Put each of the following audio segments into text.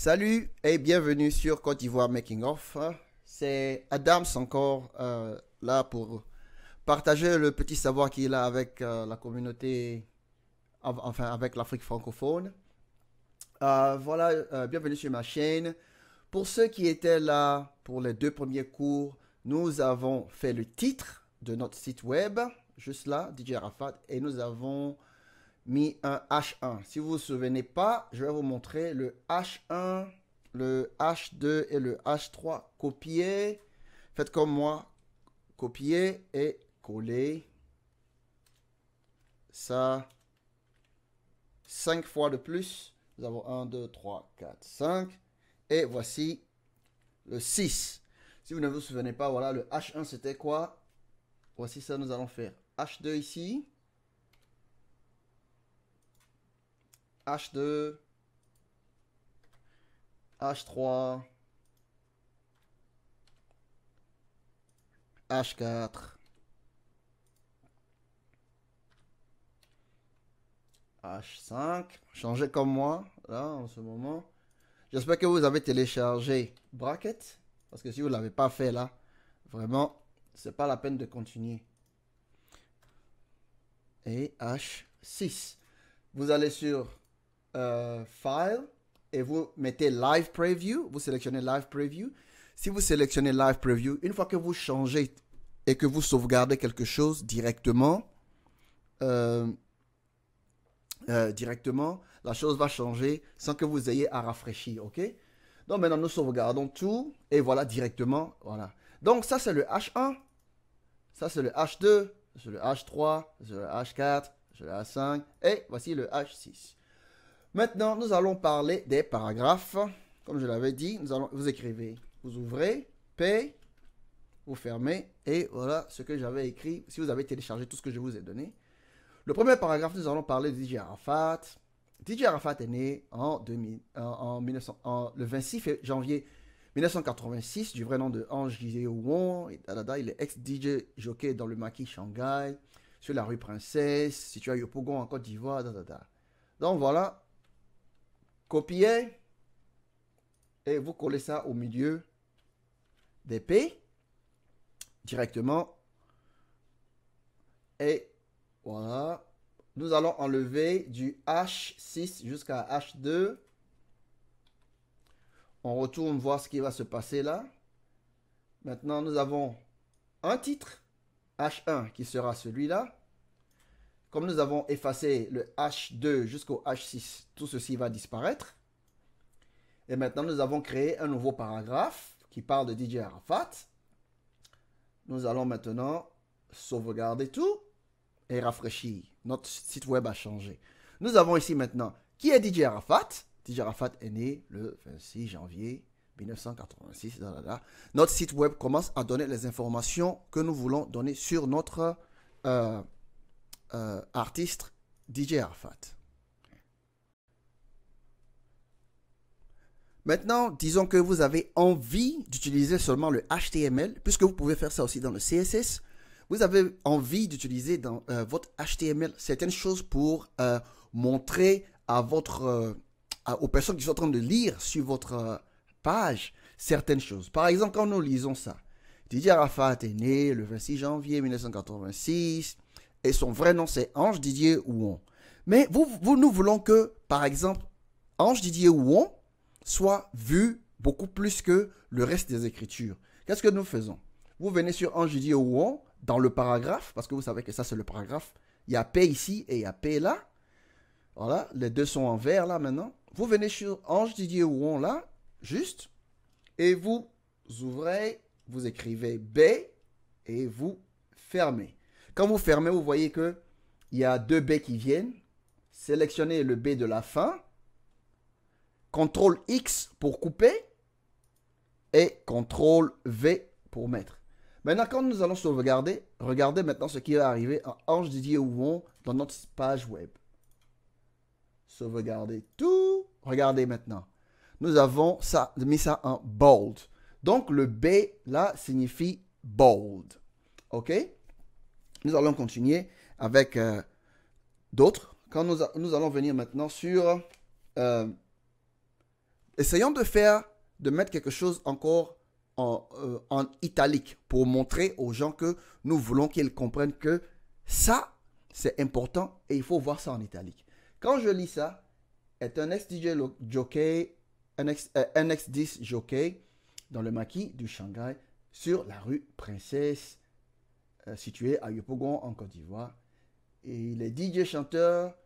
Salut et bienvenue sur Côte d'Ivoire Making Off. C'est Adams encore là pour partager le petit savoir qu'il a avec la communauté, enfin avec l'Afrique francophone. Voilà, bienvenue sur ma chaîne. Pour ceux qui étaient là pour les deux premiers cours, nous avons fait le titre de notre site web, juste là, DJ Arafat, et nous avons mis un H1. Si vous ne vous souvenez pas, je vais vous montrer le H1, le H2 et le H3. Copier. Faites comme moi. Copier et coller. Ça. 5 fois de plus. Nous avons 1, 2, 3, 4, 5. Et voici le 6. Si vous ne vous souvenez pas, voilà, le H1 c'était quoi? Voici ça, nous allons faire H2 ici. H2, H3, H4, H5. Changez comme moi, là, en ce moment. J'espère que vous avez téléchargé Bracket, parce que si vous ne l'avez pas fait là, vraiment, c'est pas la peine de continuer. Et H6. Vous allez sur File et vous mettez Live Preview, vous sélectionnez Live Preview. Si vous sélectionnez Live Preview, une fois que vous changez et que vous sauvegardez quelque chose directement, la chose va changer sans que vous ayez à rafraîchir, ok? Donc maintenant nous sauvegardons tout et voilà directement, voilà. Donc ça c'est le H1, ça c'est le H2, c'est le H3, c'est le H4, c'est le H5 et voici le H6. Maintenant, nous allons parler des paragraphes. Comme je l'avais dit, vous écrivez, vous ouvrez, P, vous fermez, et voilà ce que j'avais écrit, si vous avez téléchargé tout ce que je vous ai donné. Le premier paragraphe, nous allons parler de DJ Arafat. DJ Arafat est né le 26 janvier 1986, du vrai nom de Ange Didier Houon. Il est ex-DJ jockey dans le Maquis Shanghai, sur la rue Princesse, situé à Yopougon en Côte d'Ivoire. Donc voilà. Copiez et vous collez ça au milieu des P directement. Et voilà. Nous allons enlever du H6 jusqu'à H2. On retourne voir ce qui va se passer là. Maintenant, nous avons un titre H1 qui sera celui-là. Comme nous avons effacé le H2 jusqu'au H6, tout ceci va disparaître. Et maintenant, nous avons créé un nouveau paragraphe qui parle de DJ Arafat. Nous allons maintenant sauvegarder tout et rafraîchir. Notre site web a changé. Nous avons ici maintenant, qui est DJ Arafat? DJ Arafat est né le 26 janvier 1986. Notre site web commence à donner les informations que nous voulons donner sur notre... artiste DJ Arafat. Maintenant, disons que vous avez envie d'utiliser seulement le HTML, puisque vous pouvez faire ça aussi dans le CSS. Vous avez envie d'utiliser dans votre HTML certaines choses pour montrer à votre, aux personnes qui sont en train de lire sur votre page certaines choses. Par exemple, quand nous lisons ça, DJ Arafat est né le 26 janvier 1986. Et son vrai nom, c'est Ange Didier Houon. Mais nous voulons que, par exemple, Ange Didier Houon soit vu beaucoup plus que le reste des écritures. Qu'est-ce que nous faisons? Vous venez sur Ange Didier Houon, dans le paragraphe, parce que vous savez que ça, c'est le paragraphe. Il y a P ici et il y a P là. Voilà, les deux sont en vert là maintenant. Vous venez sur Ange Didier Houon là, juste, et vous ouvrez, vous écrivez B et vous fermez. Quand vous fermez, vous voyez qu'il y a deux B qui viennent. Sélectionnez le B de la fin. CTRL X pour couper. Et CTRL V pour mettre. Maintenant, quand nous allons sauvegarder, regardez maintenant ce qui va arriver à Ange Didier Houon dans notre page web. Sauvegardez tout. Regardez maintenant. Nous avons ça, mis ça en bold. Donc, le B là signifie bold. OK? Nous allons continuer avec d'autres. Quand nous allons venir maintenant sur Essayons de mettre quelque chose encore en italique pour montrer aux gens que nous voulons qu'ils comprennent que ça, c'est important et il faut voir ça en italique. Quand je lis ça, est un ex-DJ jockey, un ex-disc jockey dans le maquis du Shanghai sur la rue Princesse située à Yopougon en Côte d'Ivoire. Et il est DJ chanteur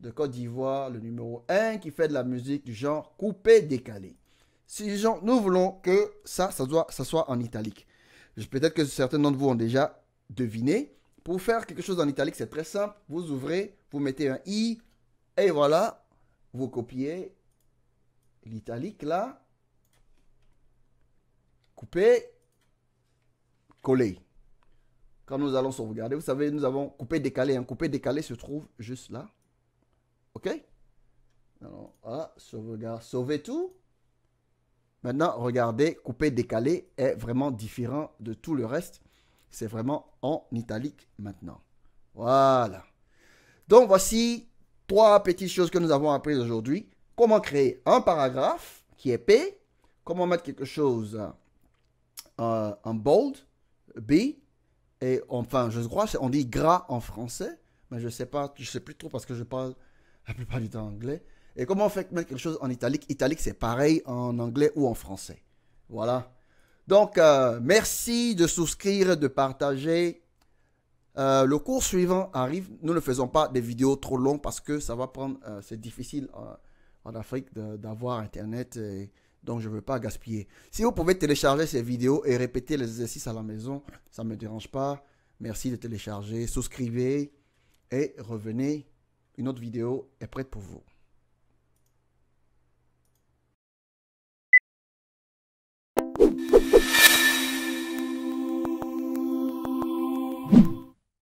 de Côte d'Ivoire, le numéro 1 qui fait de la musique du genre coupé décalé. Si genre, nous voulons que ça soit en italique. Peut-être que certains d'entre vous ont déjà deviné. Pour faire quelque chose en italique, c'est très simple. Vous ouvrez, vous mettez un i et voilà, vous copiez l'italique là. Coupé, collé. Quand nous allons sauvegarder, vous savez, nous avons coupé, décalé. Un coupé, décalé se trouve juste là. OK? Alors, voilà, sauvegarde, sauver tout. Maintenant, regardez, coupé, décalé est vraiment différent de tout le reste. C'est vraiment en italique maintenant. Voilà. Donc, voici trois petites choses que nous avons apprises aujourd'hui. Comment créer un paragraphe qui est P. Comment mettre quelque chose en bold, B. Et enfin, je crois, on dit gras en français. Mais je ne sais pas, je sais plus trop parce que je parle la plupart du temps anglais. Et comment on fait mettre quelque chose en italique? Italique, c'est pareil en anglais ou en français. Voilà. Donc, merci de souscrire, de partager. Le cours suivant arrive. Nous ne faisons pas des vidéos trop longues parce que ça va prendre... c'est difficile en Afrique d'avoir Internet. Et donc, je ne veux pas gaspiller. Si vous pouvez télécharger ces vidéos et répéter les exercices à la maison, ça ne me dérange pas. Merci de télécharger, souscrivez et revenez. Une autre vidéo est prête pour vous.